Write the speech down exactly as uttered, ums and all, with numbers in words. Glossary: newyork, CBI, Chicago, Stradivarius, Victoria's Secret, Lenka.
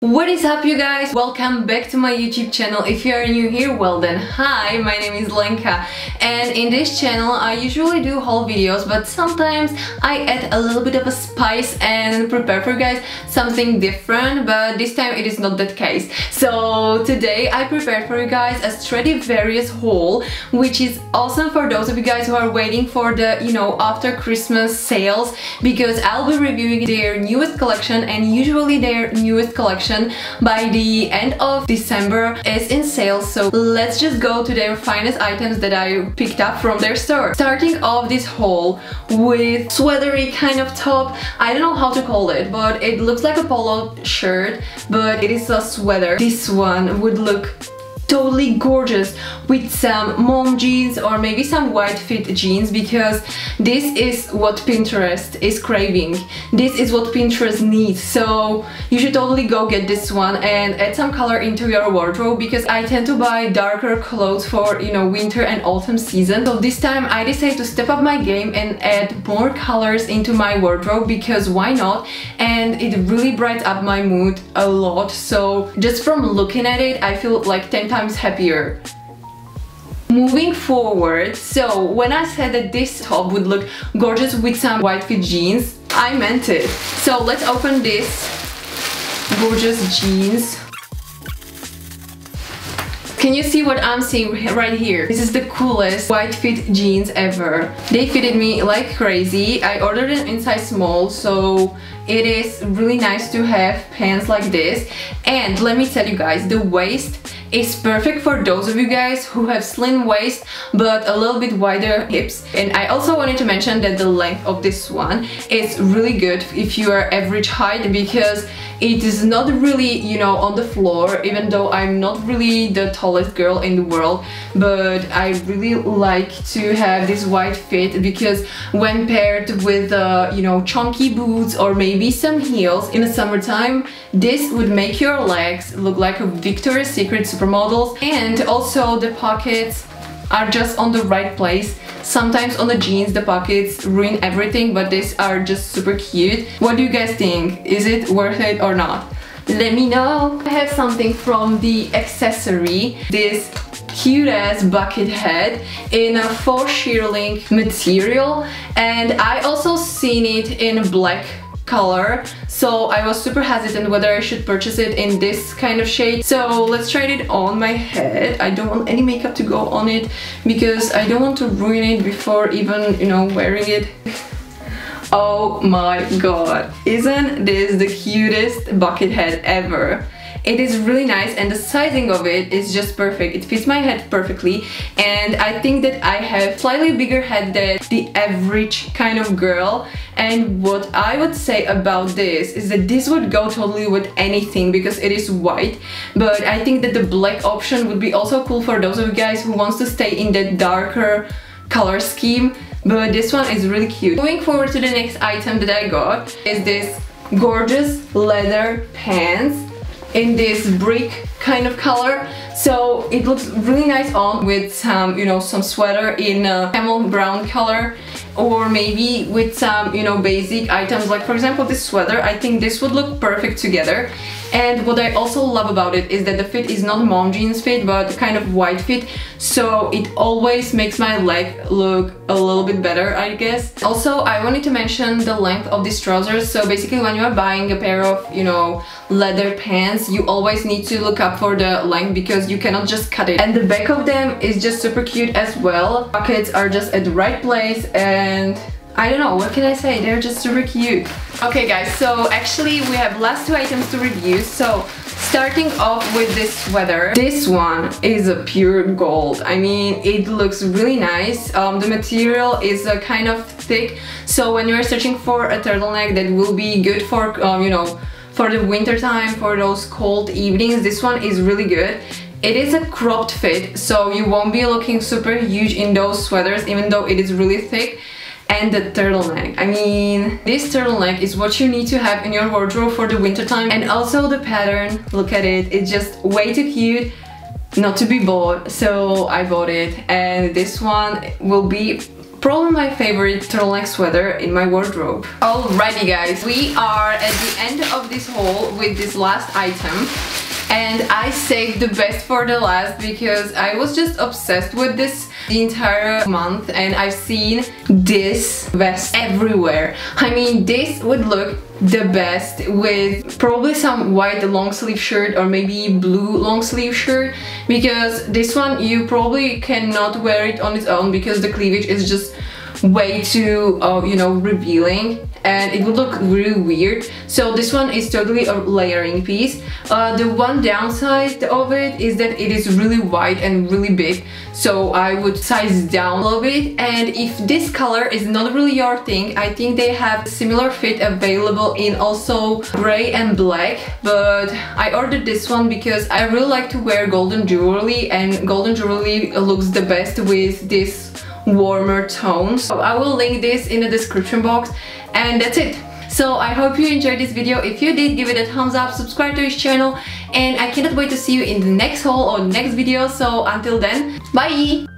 What is up, you guys? Welcome back to my YouTube channel. If you are new here, well then hi, my name is Lenka, and in this channel I usually do haul videos, but sometimes I add a little bit of a spice and prepare for you guys something different, but this time it is not that case. So today I prepared for you guys a Stradivarius haul, which is awesome for those of you guys who are waiting for the, you know, after Christmas sales, because I'll be reviewing their newest collection, and usually their newest collection by the end of December is in sales. So let's just go to their finest items that I picked up from their store. Starting off this haul with sweatery kind of top. I don't know how to call it, but it looks like a polo shirt, but it is a sweater. This one would look totally gorgeous with some mom jeans or maybe some wide fit jeans, because this is what Pinterest is craving. This is what Pinterest needs. So you should totally go get this one and add some color into your wardrobe, because I tend to buy darker clothes for, you know, winter and autumn season. So this time I decided to step up my game and add more colors into my wardrobe, because why not? And it really brightens up my mood a lot. So just from looking at it, I feel like ten times happier. Moving forward, so when I said that this top would look gorgeous with some wide fit jeans, I meant it. So let's open this gorgeous jeans. Can you see what I'm seeing right here? This is the coolest wide fit jeans ever. They fitted me like crazy. I ordered an inside small, so it is really nice to have pants like this. And let me tell you guys, the waist is perfect for those of you guys who have slim waist but a little bit wider hips. And I also wanted to mention that the length of this one is really good if you are average height, because it is not really, you know, on the floor, even though I'm not really the tallest girl in the world, but I really like to have this wide fit, because when paired with uh, you know, chunky boots or maybe some heels in the summertime, this would make your legs look like a Victoria's Secret supermodels. And also the pockets are just on the right place. Sometimes on the jeans the pockets ruin everything, but these are just super cute. What do you guys think? Is it worth it or not? Let me know. I have something from the accessory, this cute ass bucket hat in a faux sheer link material, and I also seen it in black color, so I was super hesitant whether I should purchase it in this kind of shade. So let's try it on my head. I don't want any makeup to go on it, because I don't want to ruin it before even, you know, wearing it. Oh my god, isn't this the cutest bucket hat ever? It is really nice, and the sizing of it is just perfect. It fits my head perfectly, and I think that I have slightly bigger head than the average kind of girl. And what I would say about this is that this would go totally with anything, because it is white, but I think that the black option would be also cool for those of you guys who wants to stay in that darker color scheme, but this one is really cute. Going forward to the next item that I got is this gorgeous leather pants in this brick kind of color. So it looks really nice on with some, you know, some sweater in a camel brown color, or maybe with some, you know, basic items like, for example, this sweater. I think this would look perfect together. And what I also love about it is that the fit is not mom jeans fit, but kind of wide fit, so it always makes my leg look a little bit better, I guess. Also, I wanted to mention the length of these trousers. So basically, when you are buying a pair of, you know, leather pants, you always need to look up for the length, because you cannot just cut it. And the back of them is just super cute as well. Pockets are just at the right place, and I don't know, what can I say? They're just super cute. Okay guys, so actually we have last two items to review. So starting off with this sweater. This one is a pure gold. I mean, it looks really nice. Um, the material is a kind of thick, so when you're searching for a turtleneck that will be good for, um, you know, for the winter time, for those cold evenings, this one is really good. It is a cropped fit, so you won't be looking super huge in those sweaters, even though it is really thick. And the turtleneck, I mean, this turtleneck is what you need to have in your wardrobe for the winter time. And also the pattern, look at it, it's just way too cute not to be bought, so I bought it. And this one will be probably my favorite turtleneck sweater in my wardrobe. Alrighty guys, we are at the end of this haul with this last item. And I saved the best for the last because I was just obsessed with this the entire month, and I've seen this vest everywhere. I mean, this would look the best with probably some white long sleeve shirt or maybe blue long sleeve shirt, because this one you probably cannot wear it on its own because the cleavage is just way too uh, you know, revealing, and it would look really weird. So this one is totally a layering piece. Uh, the one downside of it is that it is really wide and really big, so I would size down a little bit. And if this color is not really your thing, I think they have similar fit available in also gray and black, but I ordered this one because I really like to wear golden jewelry, and golden jewelry looks the best with this warmer tones. So I will link this in the description box, and that's it. So I hope you enjoyed this video. If you did, give it a thumbs up, subscribe to his channel, and I cannot wait to see you in the next haul or next video. So until then, bye!